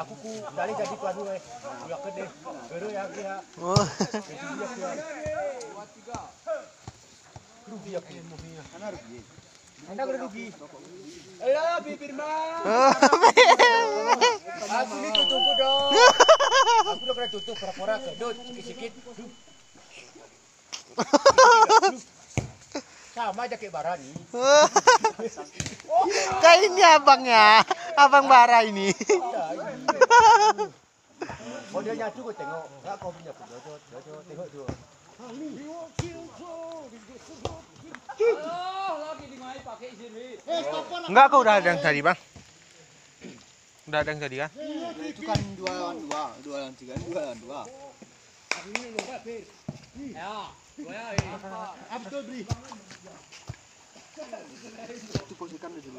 Aku dah kena tutup pura-pura ke dot sikit-sikit. Sama aja kayak Bara nih. Kayak ini abangnya. Abang Bara ini. Kalau dia nyatu gue tengok. Gak kau punya aku. Tengok dulu. Enggak kau udah ada yang tadi bang? Udah ada yang tadi kan? Itu kan dua lawan tiga. Ya. Abdul beri. Itu posisikan dulu.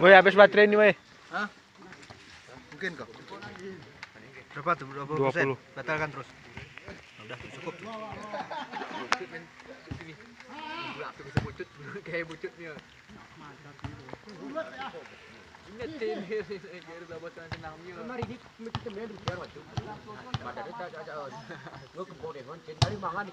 Woi, habis baterai ni, woi. Hah? Mungkin kau. Berapa tu? 20%. Batalkan terus. Sudah cukup. Buat tu bisa bucut, kayak bucutnya. Ini tim yang berlawan senangnya. Mari kita main di luar waktu. Mada kita jauh. Gua kembali dengan cendari mangan di.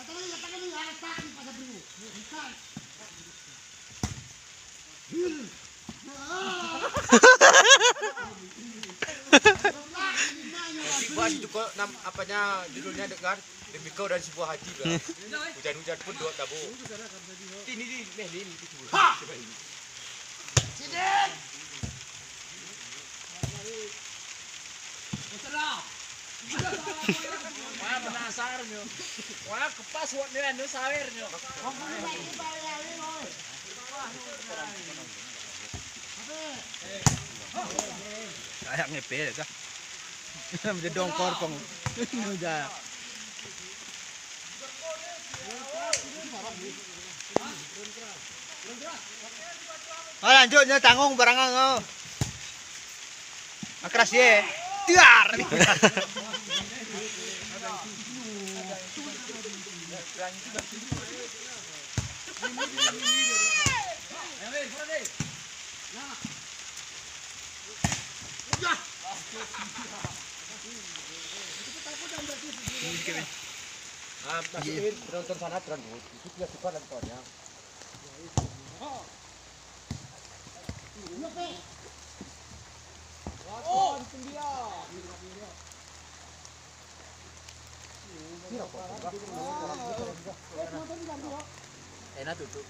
Katakan ini alat tak di pada bulu. Bukan. Hil. Buat itu kok apanya judulnya dengar demi kau dan sebuah hati lah. Hujan-hujan pun dua tabu. Ini ni itu bulu. Sidik. Terang. Wah penasaran yo. Wah kepas buat dia anu sawer yo. Kayak ngepel kah? Macam dongkor kong. Nujah. Oh lanjutnya tanggung barangang oh. Akras ye. Tiar. Masukin penonton sana teranggut. Itu dia sifat nontonnya. Oh, dia. Enak tutup.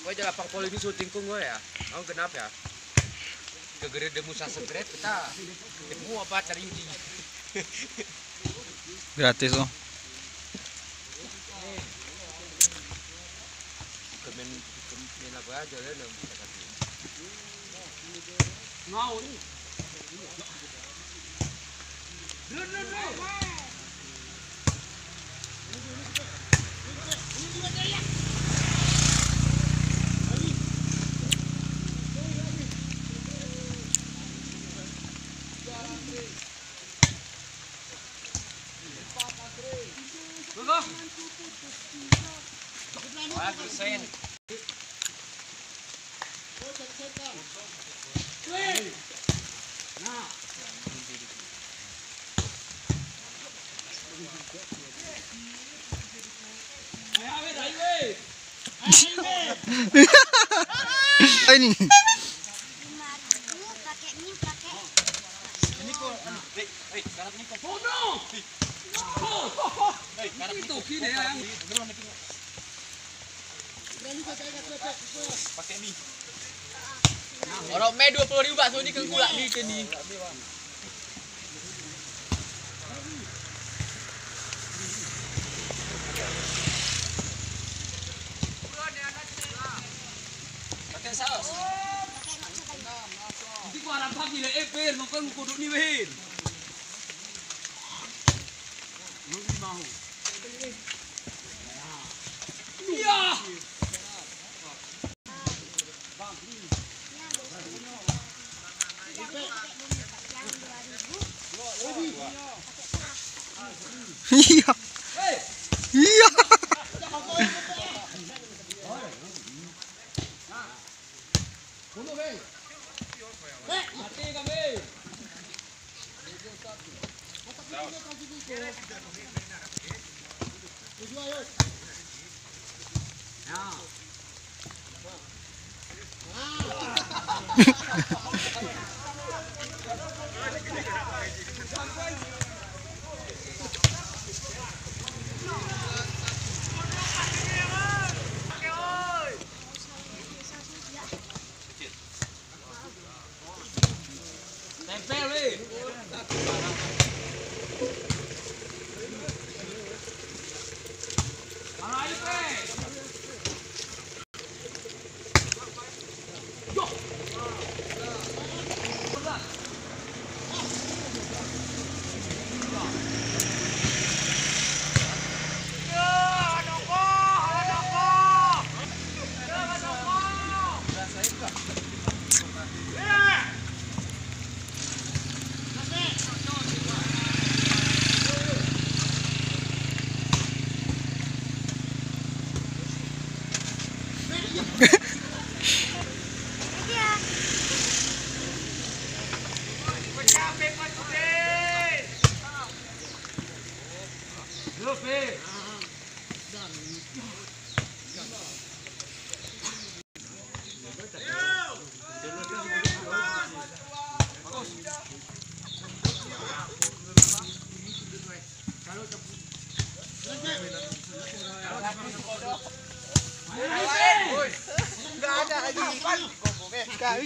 Pokoknya lapang poli ini syuting kung gue ya. Kamu kenapa ya? Kegeri demu sasegret kita demu apa cari uji. Gratis loh. Kemen lagu aja deh dong. Mau nih. Dulu. Ini pakai mie. Orang meh 20 ribu bakso ni kengkulak ni ke ni. Pakai saus. Nanti gua harap pagi le eper nongkon kodok ni weh. Nuri mau. Ya. Iya. Iya.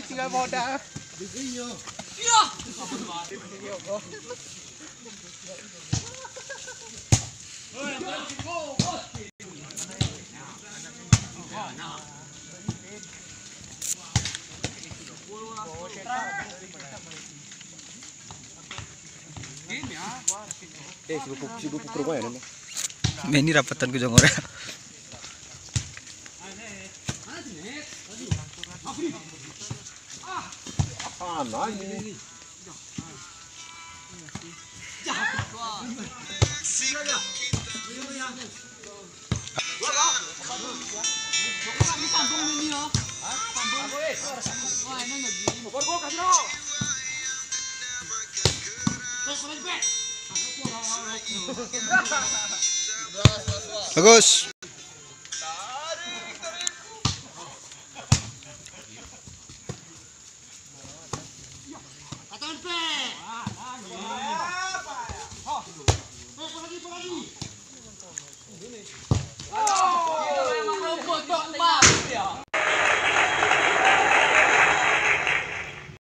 Tinggal modal. Iya. Iya. Sibuk perubahan ini. Ini rapatan kejong orang. Bagus.